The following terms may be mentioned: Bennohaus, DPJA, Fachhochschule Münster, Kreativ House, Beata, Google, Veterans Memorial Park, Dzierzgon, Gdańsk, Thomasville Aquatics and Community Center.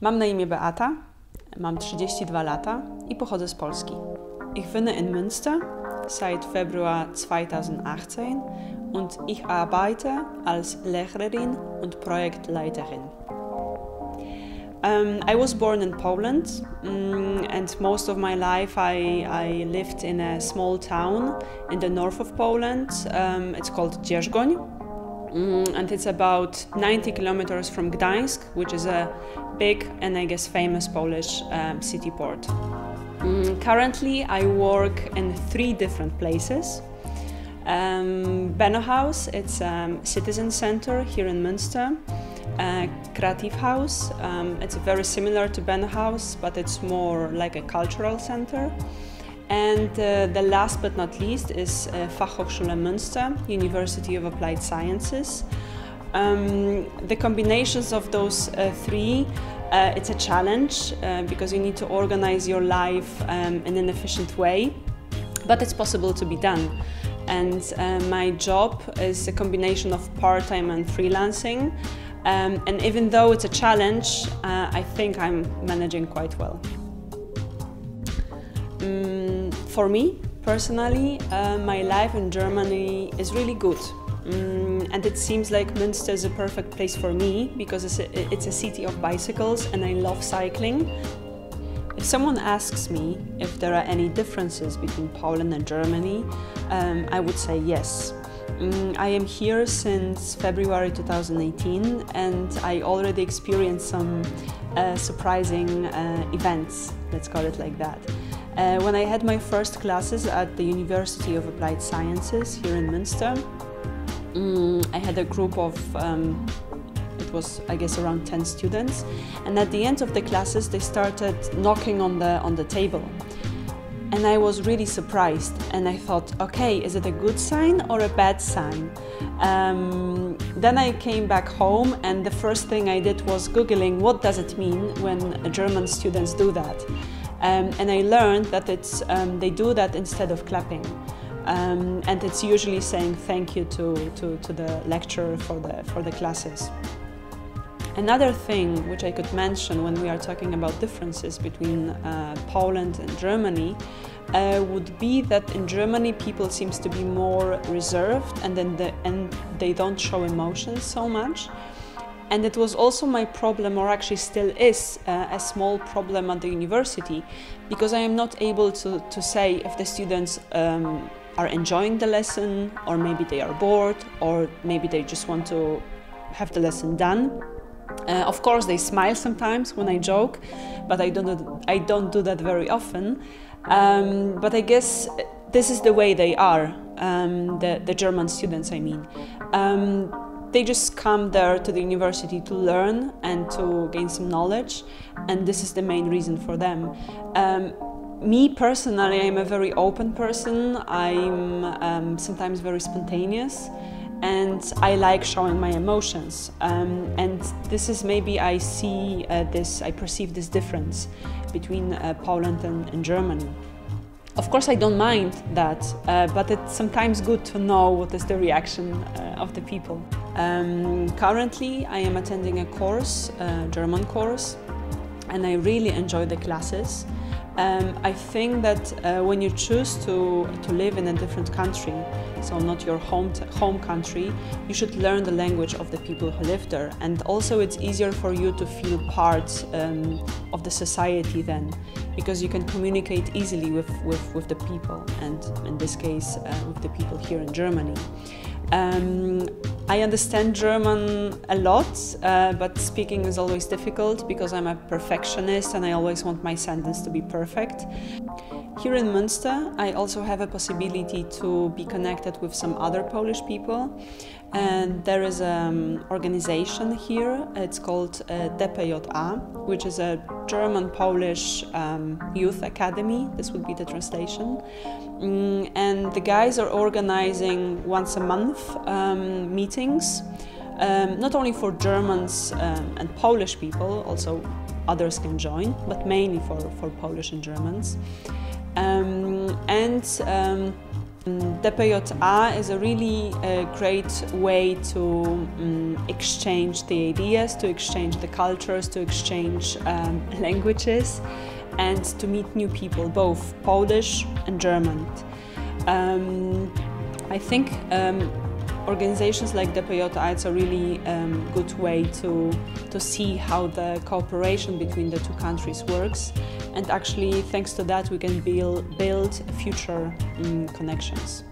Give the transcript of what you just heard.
Mam na imię Beata, mam 32 lata I pochodzę z Polski. Ich wohne in Münster seit Februar 2018 und ich arbeite als Lehrerin und Projektleiterin. I was born in Poland and most of my life I lived in a small town in the north of Poland. It's called Dzierzgon and it's about 90 kilometers from Gdańsk, which is a big and I guess famous Polish city port. Currently I work in 3 different places. Bennohaus, it's a citizen center here in Münster. Kreativ House, it's very similar to Bennohaus, but it's more like a cultural center. And the last but not least is Fachhochschule Münster, University of Applied Sciences. The combinations of those 3, it's a challenge because you need to organize your life in an efficient way, but it's possible to be done. And my job is a combination of part-time and freelancing. And even though it's a challenge, I think I'm managing quite well. For me, personally, my life in Germany is really good. And it seems like Münster is a perfect place for me because it's a city of bicycles and I love cycling. If someone asks me if there are any differences between Poland and Germany, I would say yes. I am here since February 2018 and I already experienced some surprising events, let's call it like that. When I had my first classes at the University of Applied Sciences here in Münster, I had a group of, it was I guess around 10 students, and at the end of the classes they started knocking on the table. And I was really surprised and I thought, okay, is it a good sign or a bad sign? Then I came back home and the first thing I did was Googling what does it mean when German students do that. And I learned that it's, they do that instead of clapping. And it's usually saying thank you to the lecturer for the classes. Another thing which I could mention when we are talking about differences between Poland and Germany would be that in Germany people seem to be more reserved and, they don't show emotions so much. And it was also my problem, or actually still is, a small problem at the university, because I am not able to say if the students are enjoying the lesson, or maybe they are bored, or maybe they just want to have the lesson done. Of course, they smile sometimes when I joke, but I don't do that very often. But I guess this is the way they are, the German students, I mean. They just come there to the university to learn and to gain some knowledge, and this is the main reason for them. Me personally, I'm a very open person. I'm sometimes very spontaneous. And I like showing my emotions, and this is maybe I perceive this difference between Poland and Germany. Of course I don't mind that, but it's sometimes good to know what is the reaction of the people. Currently I am attending a course, German course, and I really enjoy the classes. I think that when you choose to live in a different country, so not your home country, you should learn the language of the people who live there. And also it's easier for you to feel part of the society then, because you can communicate easily with the people, and in this case with the people here in Germany. I understand German a lot, but speaking is always difficult because I'm a perfectionist and I always want my sentence to be perfect. Here in Münster, I also have a possibility to be connected with some other Polish people. And there is an organization here, it's called DPJA, which is a German-Polish youth academy, this would be the translation. And the guys are organizing once a month meetings, not only for Germans and Polish people, also others can join, but mainly for Polish and Germans. DPJA is a really great way to exchange the ideas, to exchange the cultures, to exchange languages and to meet new people, both Polish and German. I think organizations like DPJA, it's a really good way to see how the cooperation between the two countries works, and actually thanks to that we can build future connections.